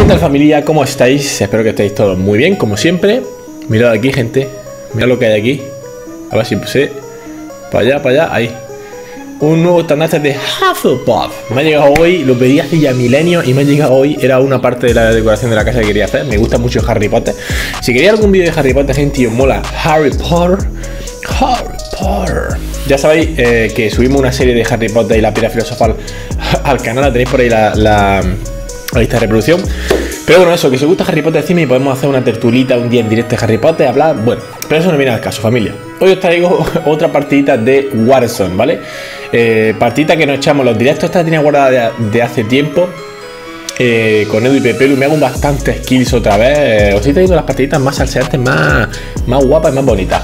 ¿Qué tal, familia? ¿Cómo estáis? Espero que estéis todos muy bien, como siempre. Mirad aquí, gente. Mirad lo que hay aquí. A ver si puse... Para allá, ahí. Un nuevo estandarte de Hufflepuff. Me ha llegado hoy, lo pedí hace ya milenios y me ha llegado hoy. Era una parte de la decoración de la casa que quería hacer. Me gusta mucho Harry Potter. Si queréis algún vídeo de Harry Potter, gente, y os mola Harry Potter... Ya sabéis que subimos una serie de Harry Potter y la Piedra Filosofal al canal. La tenéis por ahí la lista de reproducción. Pero bueno, eso, que si os gusta Harry Potter, decime y podemos hacer una tertulita un día en directo de Harry Potter, hablar. Bueno, pero eso no viene al caso, familia. Hoy os traigo otra partidita de Warzone, ¿vale? Partidita que nos echamos los directos. Esta la tenía guardada de hace tiempo. Con Edu y Pepelu me hago bastantes kills otra vez. Os estoy trayendo las partiditas más salseantes, más guapas y más bonitas.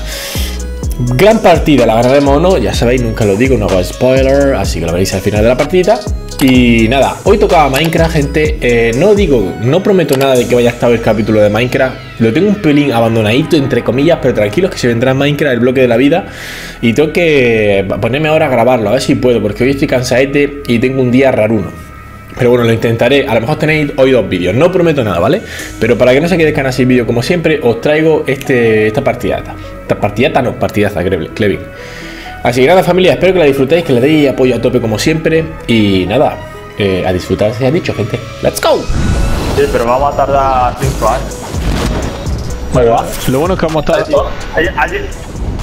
Gran partida, la ganaremos o no, ya sabéis, nunca lo digo, no hago spoiler, así que lo veréis al final de la partida. Y nada, hoy tocaba Minecraft, gente. No prometo nada de que vaya a estar el capítulo de Minecraft. Lo tengo un pelín abandonadito, entre comillas, pero tranquilos que se vendrá en Minecraft el bloque de la vida. Y tengo que ponerme ahora a grabarlo, a ver si puedo, porque hoy estoy cansadete y tengo un día raruno. Pero bueno, lo intentaré. A lo mejor tenéis hoy dos vídeos, no prometo nada, ¿vale? Pero para que no se quede el canal sin vídeo, como siempre, os traigo esta partidata. Partidaza, Clevin. Así que nada, familia, espero que la disfrutéis, que le deis apoyo a tope como siempre. Y nada, a disfrutar, se ha dicho, gente. ¡Let's go! Sí, pero vamos a tardar 5 años. Bueno, va. Lo bueno es que vamos a estar...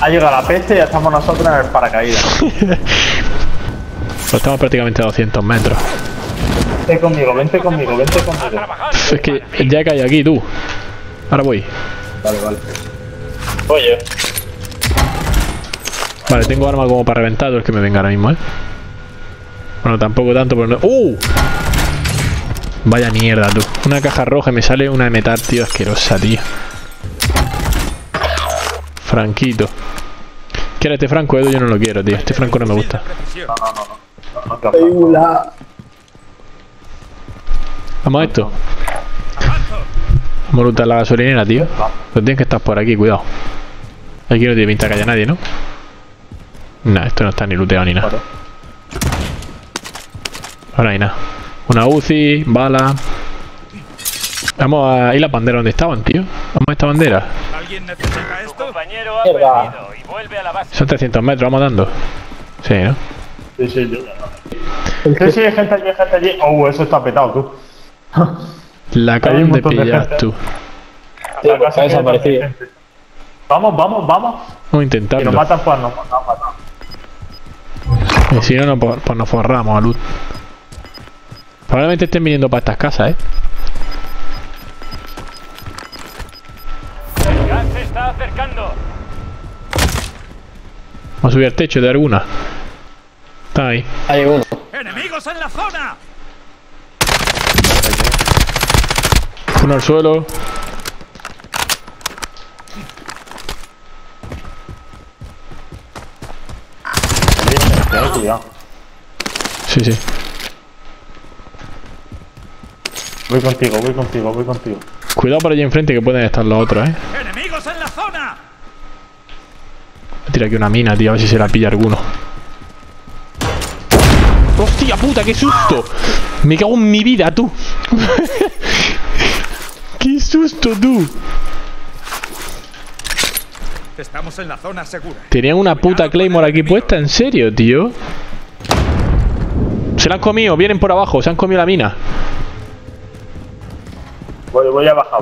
Ha llegado la peste y ya estamos nosotros en el paracaídas. Pues estamos prácticamente a 200 metros. Vente conmigo. Es que ya he caído aquí, tú. Ahora voy. Vale. Oye. Vale, tengo arma como para reventar todo el que me venga ahora mismo, ¿eh? Bueno, tampoco tanto, pero no... ¡Uh! Vaya mierda, tú. Una caja roja y me sale una de metal, tío, asquerosa, tío. Franquito. ¿Quieres este Franco, Edu? Yo no lo quiero, tío. Este Franco no me gusta. No. Vamos a esto. Vamos a lutar la gasolinera, tío. Pero tienes que estar por aquí, cuidado. Aquí no tiene pinta que haya nadie, ¿no? Nah, esto no está ni looteado ni nada. Ahora hay nada. Una UCI, bala. Vamos a ir las banderas donde estaban, tío. Vamos a esta bandera. Son 300 metros, vamos dando. Sí, ¿no? Sí, hay gente allí. Oh, eso está petado, tú. La acaban de pillar, tú. La casa desaparecida. Vamos. Vamos a intentarlo. Si nos matan, pues nos matan. Y si no, pues nos forramos a luz. Probablemente estén viniendo para estas casas, ¿eh? El gas se está acercando. Vamos a subir al techo de alguna. Está ahí. Hay uno. ¡Enemigos en la zona! Uno al suelo. Sí. Voy contigo. Cuidado por allí enfrente que pueden estar los otros, ¿eh? ¡Enemigos en la zona! Tira aquí una mina, tío, a ver si se la pilla alguno. ¡Hostia puta, qué susto! Me cago en mi vida, tú. ¡Qué susto, tú! Estamos en la zona segura. Tenían una puta Claymore aquí puesta, ¿en serio, tío? Se la han comido, vienen por abajo, se han comido la mina. Voy a bajar.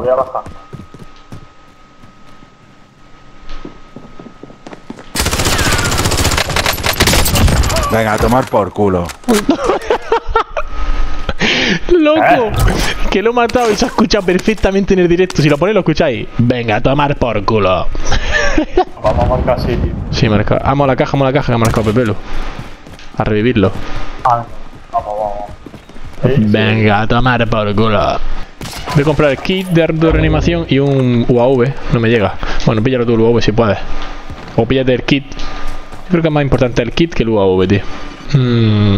Venga, a tomar por culo. ¡Loco! Que lo he matado y se ha escuchado perfectamente en el directo. Si lo ponéis, lo escucháis. Venga, a tomar por culo. Vamos a marcar así, tío. Sí, marcar. Vamos a la caja que ha marcado Pepelu. A revivirlo. Vamos. Sí. Venga, a tomar por culo. Voy a comprar el kit de reanimación y un UAV. No me llega. Bueno, píllalo tú el UAV si puedes. O píllate el kit. Creo que es más importante el kit que el UAV, tío.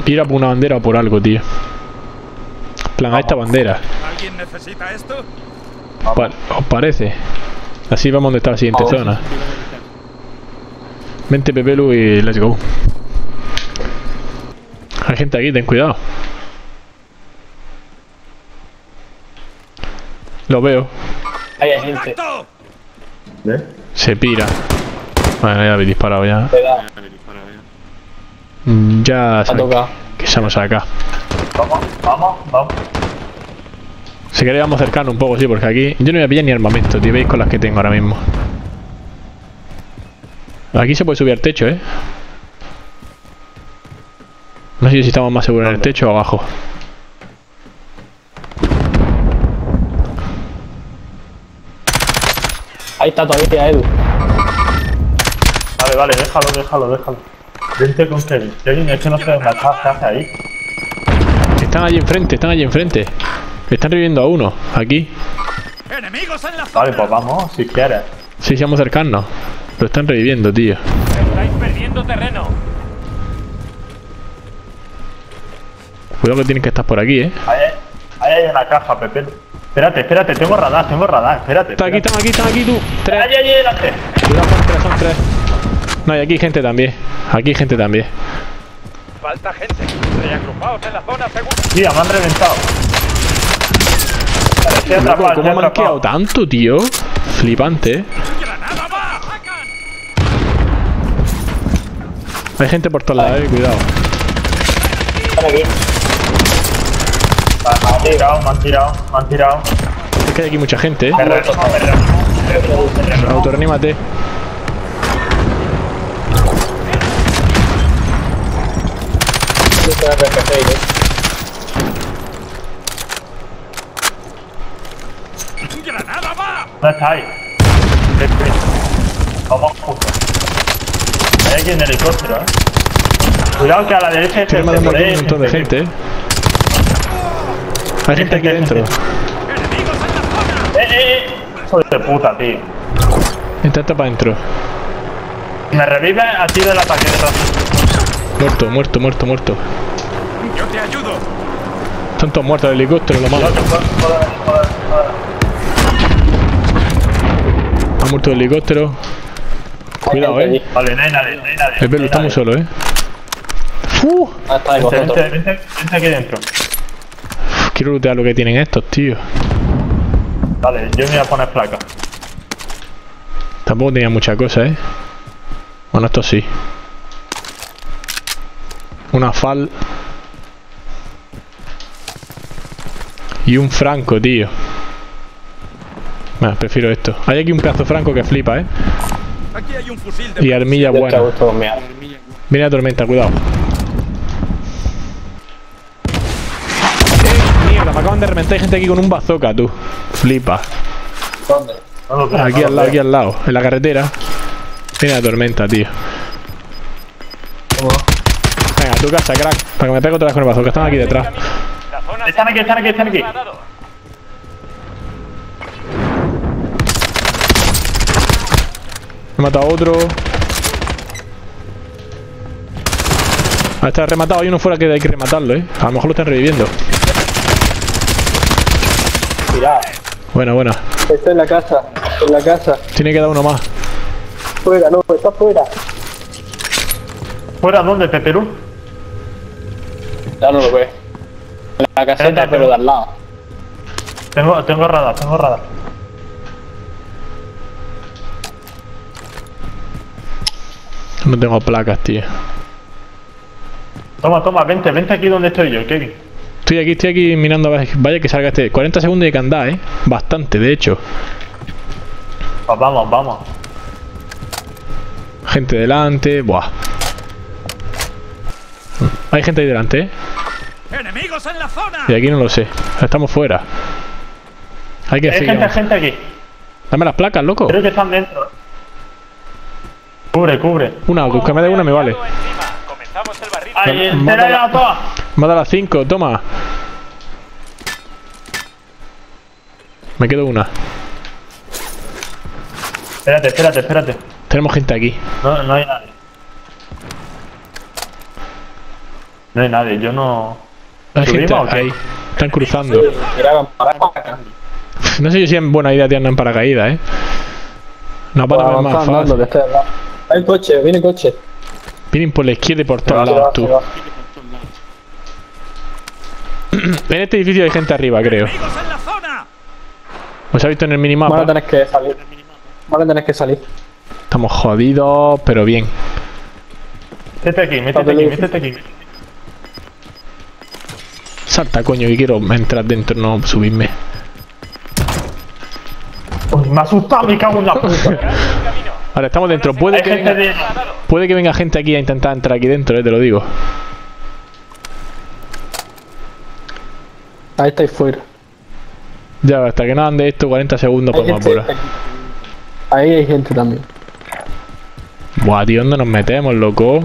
Ir a por una bandera o por algo, tío. Plan, a esta bandera. ¿Alguien necesita esto? ¿Os parece? Así vamos donde está la siguiente zona. Vente, Pepelu, y let's go. Hay gente aquí, ten cuidado. Lo veo. Ahí hay gente. ¿Eh? Se pira. Bueno, ya habéis disparado ya. Ya se toca. Que estamos acá. Vamos, vamos, vamos. Si queréis vamos cercano un poco, sí, porque aquí yo no voy a pillar ni armamento, tío. Veis con las que tengo ahora mismo. Aquí se puede subir al techo, eh. No sé si estamos más seguros en el techo o abajo. Ahí está todavía, Edu. Vale, vale, déjalo, déjalo, déjalo. Vente con Kevin. Kevin, es que no se desgastaba, ¿qué hace ahí? Están allí enfrente, están allí enfrente. Están reviviendo a uno, aquí. Enemigos en la zona. Vale, pues vamos, si quieres. Sí, sí, vamos a acercarnos. Lo están reviviendo, tío. Estáis perdiendo terreno. Cuidado que tienen que estar por aquí, eh. Ahí hay una caja, Pepe. Espérate, espérate, tengo radar, espérate. Están aquí, están aquí, están aquí, tú. Tres. Ahí, ahí, delante. Cuidado, son tres. No, y aquí hay gente también. Aquí hay gente también. Falta gente. Estoy agrupados en la zona segura. Mira, me han reventado. ¿Cómo me han quedado tanto, tío? Flipante. Hay gente por todos lados, cuidado. Están aquí. Me han tirado, me han tirado, me han tirado. Es que hay aquí mucha gente, eh. Autorenímate. ¡Granada va! ¿Dónde está ahí? Vamos juntos. Hay aquí en el helicóptero, eh. Cuidado que a la derecha hay gente. Hay un montón de gente, eh. Hay gente aquí dentro. ¡Enemigos en la zona! Hijo de puta, tío. Intenta para adentro. Me revive a ti del ataque de rato. Muerto, muerto, muerto, muerto. Yo te ayudo. Están todos muertos del helicóptero, lo malo. Ha muerto el helicóptero. Cuidado, eh. Vale, no hay nadie. El pelo está muy solo, eh. Vente aquí dentro. Quiero lootear lo que tienen estos, tío. Vale, yo me voy a poner placa. Tampoco tenía mucha cosa, eh. Bueno, esto sí. Una fal. Y un franco, tío. Nah, prefiero esto. Hay aquí un pedazo franco que flipa, eh. Aquí hay un fusil de y armilla buena. Viene la tormenta, cuidado. Mierda, me acaban de reventar. Hay gente aquí con un bazooka, tú. Flipa. ¿Dónde? Aquí al lado, aquí al lado. En la carretera. Viene la tormenta, tío. Venga, tú casa, crack. Para que me pegue otra vez con el bazooka. Están aquí detrás. Están aquí, están aquí, están aquí. He matado a otro. Ah, está rematado. Hay uno fuera que hay que rematarlo, eh. A lo mejor lo están reviviendo. Mirad. Buena, buena. Está en la casa, en la casa. Tiene que dar uno más. Fuera, no, está fuera. ¿Fuera dónde, Peperú? Ya no lo ve. En la caseta, pero de al lado. Tengo radar, tengo radar. No tengo placas, tío. Toma, toma, vente, vente aquí donde estoy yo, Kevin. Estoy aquí mirando a ver. Vaya que salga este. 40 segundos de que andá, eh. Bastante, de hecho. Pues vamos, vamos. Gente delante, buah. Hay gente ahí delante, eh. ¡Enemigos en la zona! Y aquí no lo sé. Estamos fuera. Hay que seguir. Hay gente aquí. Dame las placas, loco. Creo que están dentro. Cubre, cubre. Una, que me dé una me vale. Comenzamos el barril. Ahí, entera ya toda. Mata las 5, toma. Me quedo una. Espérate, espérate, espérate. Tenemos gente aquí. No, no hay nadie. No hay nadie, yo no. Hay gente ahí. Están cruzando. No sé yo si es buena idea tirar en paracaídas, eh. No para más fácil. Hay un coche, viene el coche. Vienen por la izquierda y por todos lados, tú. En este edificio hay gente arriba, creo. ¿Os ha visto en el minimapa? Van a tener que salir. Estamos jodidos, pero bien. Métete aquí. Salta, coño, que quiero entrar dentro, no subirme. Uy, me ha asustado, me cago en la puta. Ahora estamos dentro, puede que venga gente aquí a intentar entrar aquí dentro, te lo digo. Ahí estáis fuera. Ya, hasta que no ande esto 40 segundos por más bola. Ahí hay gente también. Buah, tío, ¿dónde nos metemos, loco?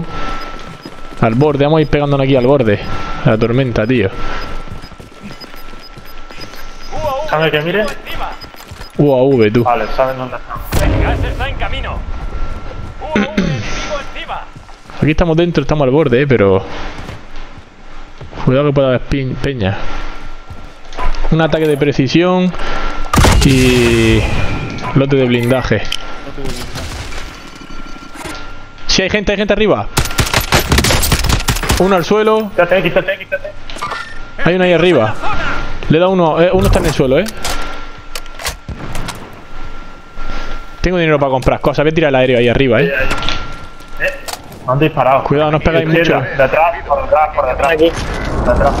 Al borde, vamos a ir pegándonos aquí al borde. A la tormenta, tío. ¿Sabes qué, mire? UAV, tú. Vale, ¿sabes dónde estamos? Aquí estamos dentro, estamos al borde, pero... Cuidado que pueda haber peña. Un ataque de precisión y... lote de blindaje. Sí, hay gente arriba. Uno al suelo. Quítate. Hay uno ahí arriba. Le da uno. Uno está en el suelo, Tengo dinero para comprar cosas. Voy a tirar el aéreo ahí arriba, Me han disparado. Cuidado, no os pegáis mucho. De atrás, por detrás. Aquí. De atrás.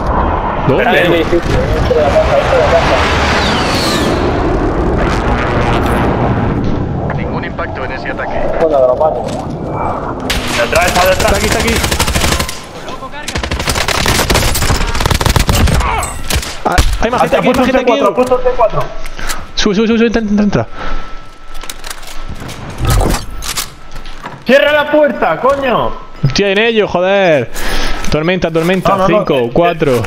¿Dónde? Ningún impacto en ese ataque. Detrás. Está aquí. Ah, hay más gente aquí, puesto C4. Sube, entra. ¡Cierra la puerta, coño! ¡Estoy en ello, joder! Tormenta, 5, 4.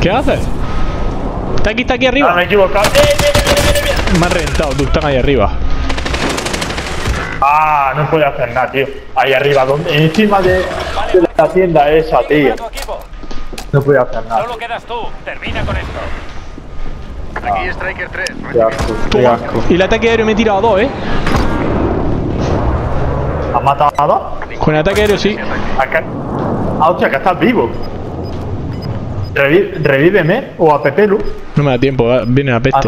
¿Qué haces? Está aquí arriba. Ah, me he equivocado. Me han reventado, tú, están ahí arriba. Ah, no puedo hacer nada, tío. Ahí arriba, ¿dónde? Encima de la tienda esa, tío. No puedo hacer nada. Solo quedas tú, termina con esto. Aquí Striker 3. Qué asco. Y el ataque aéreo me he tirado a 2, ¿Has matado a 2? Con el ataque aéreo sí. Acá... Ah, hostia, acá estás vivo. Revíveme o a Pepelu. No me da tiempo, viene la peste.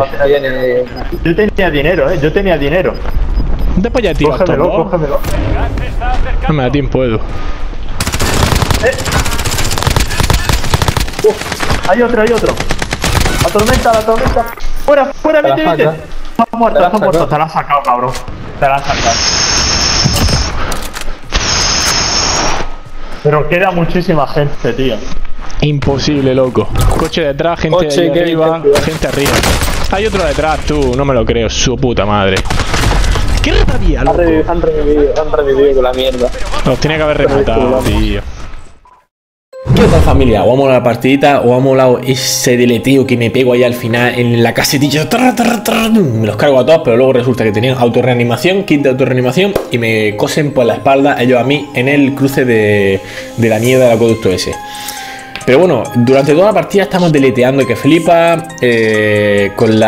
Yo tenía dinero, ¿Dónde para allá, tío? Cógemelo. No me da tiempo, Edu. Hay otro. La tormenta. Fuera, vete. Está muerto. Te la has sacado, cabrón. Pero queda muchísima gente, tío. Imposible, loco. Coche detrás, gente arriba. Hay otro detrás, tú. No me lo creo, su puta madre. ¡Qué rabia, loco! Han revivido con la mierda. Los tiene que haber remontado, tío. ¿Qué tal, familia? ¿O ha molado la partidita? ¿O ha molado ese deleteo que me pego ahí al final en la casetilla? Me los cargo a todos, pero luego resulta que tenían autorreanimación, kit de autorreanimación, y me cosen por la espalda ellos a mí en el cruce de la mierda del acueducto ese. Pero bueno, durante toda la partida estamos deleteando que flipa,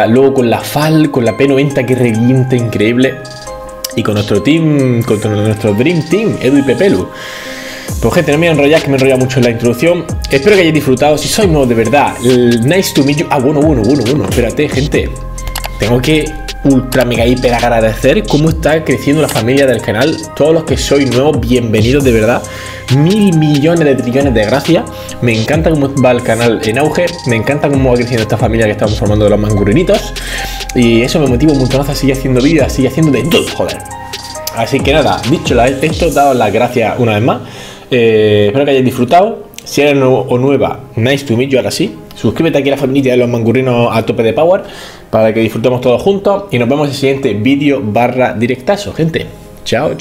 luego con la FAL, con la P90 que revienta increíble, y con nuestro team, con nuestro Dream Team, Edu y Pepelu. Pues gente, no me voy a enrollar, que me he enrollado mucho en la introducción. Espero que hayáis disfrutado. Si sois nuevos, de verdad, nice to meet you. Ah, bueno, espérate, gente. Tengo que ultra mega hiper agradecer cómo está creciendo la familia del canal. Todos los que sois nuevos, bienvenidos, de verdad. 1000 millones de trillones de gracias. Me encanta cómo va el canal en auge. Me encanta cómo va creciendo esta familia que estamos formando de los mangurrinitos. Y eso me motiva un montón a seguir haciendo vídeos, sigue haciendo de todo, joder. Así que nada, dicho esto, daos las gracias una vez más. Espero que hayáis disfrutado. Si eres nuevo o nueva, nice to meet you, ahora sí. Suscríbete aquí a la familia de los mangurrinos a tope de power para que disfrutemos todos juntos. Y nos vemos en el siguiente vídeo / directazo, gente. Chao.